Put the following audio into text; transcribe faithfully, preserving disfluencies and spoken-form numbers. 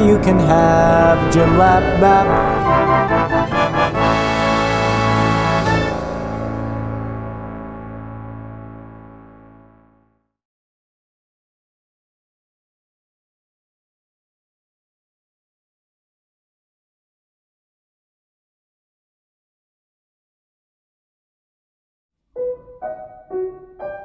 you can have jimlapbap. Thank you.